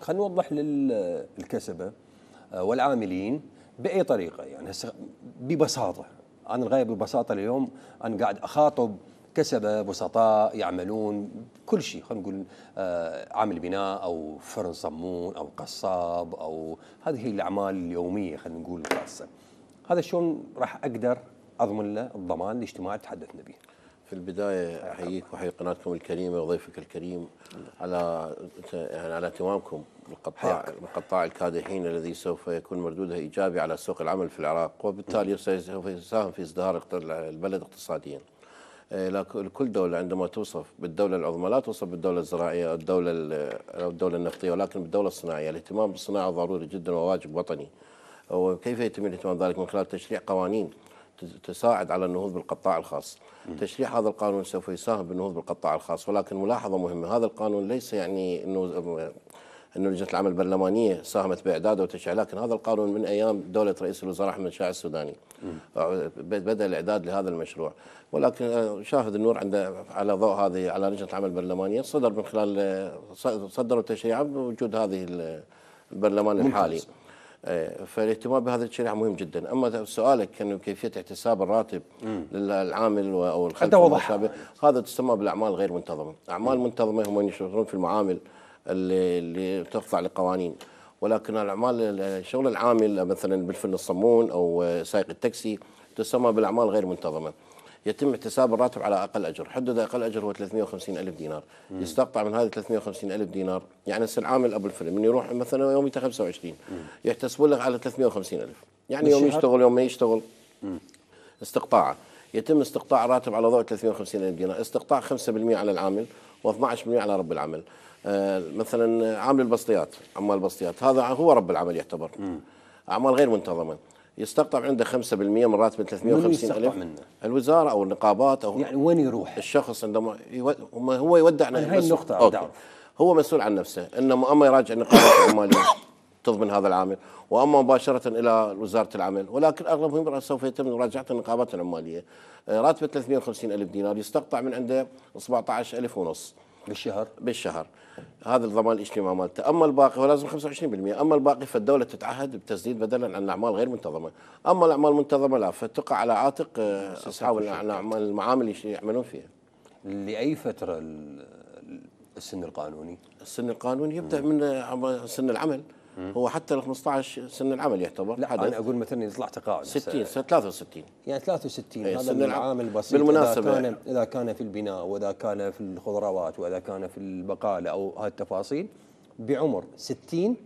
خلينا نوضح للكسبه والعاملين باي طريقه، يعني هسه ببساطه انا الغايه ببساطه اليوم انا قاعد اخاطب كسبه بسطاء يعملون كل شيء، خلينا نقول عامل بناء او فرن صمون او قصاب او هذه هي الاعمال اليوميه خلينا نقول الخاصه. هذا شلون راح اقدر اضمن له الضمان الاجتماعي تحدثنا به؟ في البدايه احييك واحيي قناتكم الكريمه وضيفك الكريم على يعني على اهتمامكم بالقطاع الكادحين الذي سوف يكون مردوده ايجابي على سوق العمل في العراق، وبالتالي سوف يساهم في ازدهار البلد اقتصاديا. لكل دوله عندما توصف بالدوله العظمى لا توصف بالدوله الزراعيه او الدوله النفطيه، ولكن بالدوله الصناعيه. الاهتمام بالصناعه ضروري جدا وواجب وطني. وكيف يتم الاهتمام ذلك؟ من خلال تشريع قوانين تساعد على النهوض بالقطاع الخاص. تشريع هذا القانون سوف يساهم بالنهوض بالقطاع الخاص، ولكن ملاحظه مهمه، هذا القانون ليس يعني انه لجنه العمل البرلمانيه ساهمت باعداده وتشريعه، لكن هذا القانون من ايام دوله رئيس الوزراء احمد شاعر السوداني بدا الاعداد لهذا المشروع، ولكن شاهد النور على ضوء هذه على لجنه العمل البرلمانيه صدر من خلال صدروا تشريعا بوجود هذه البرلمان الحالي. فالاهتمام بهذا الشريعه مهم جدا. اما سؤالك كان كيفيه احتساب الراتب للعامل او الخدمه، هذا تسمى بالاعمال غير منتظمه. اعمال منتظمه هم يشتغلون في المعامل اللي تخضع لقوانين، ولكن الاعمال شغل العامل مثلا بالفن الصمون او سائق التاكسي تسمى بالاعمال غير منتظمه. يتم احتساب الراتب على اقل اجر، حدد اقل اجر هو 350,000 دينار، يستقطع من هذه 350,000 دينار، يعني هسه العامل ابو الفيلم من يروح مثلا يوميته 25 يحتسبوا له على 350,000، يعني يوم يشتغل يوم ما يشتغل استقطاعه، يتم استقطاع راتب على ضوء 350,000 دينار، استقطاع 5% على العامل و12% على رب العمل. مثلا عامل البسطيات، عمال البسطيات هذا هو رب العمل يعتبر. اعمال غير منتظمه يستقطع عنده 5% من راتب 350,000 الوزاره او النقابات او يعني وين يروح؟ الشخص عندما هو يودع هاي النقطة هو مسؤول عن نفسه، انما اما يراجع النقابات العماليه تضمن هذا العامل، واما مباشره الى وزاره العمل، ولكن اغلبهم سوف يتم مراجعه النقابات العماليه. راتبه 350,000 دينار يستقطع من عنده 17,500 بالشهر، هذا الضمان الاجتماعي مالته. اما الباقي ولازم 25%، اما الباقي فالدوله تتعهد بتسديد بدلا عن الاعمال غير منتظمه، اما الاعمال المنتظمه لا فتقع على عاتق اصحاب المعامل اللي يعملون فيها. لاي فتره السن القانوني؟ السن القانوني يبدا من سن العمل، هو حتى ال 15 سن العمل يعتبر. لا انا اقول مثلا يطلع تقاعد 63 يعني 63 هذا العامل بسيط. بالمناسبه اذا كان في البناء واذا كان في الخضروات واذا كان في البقاله او هاي التفاصيل بعمر 60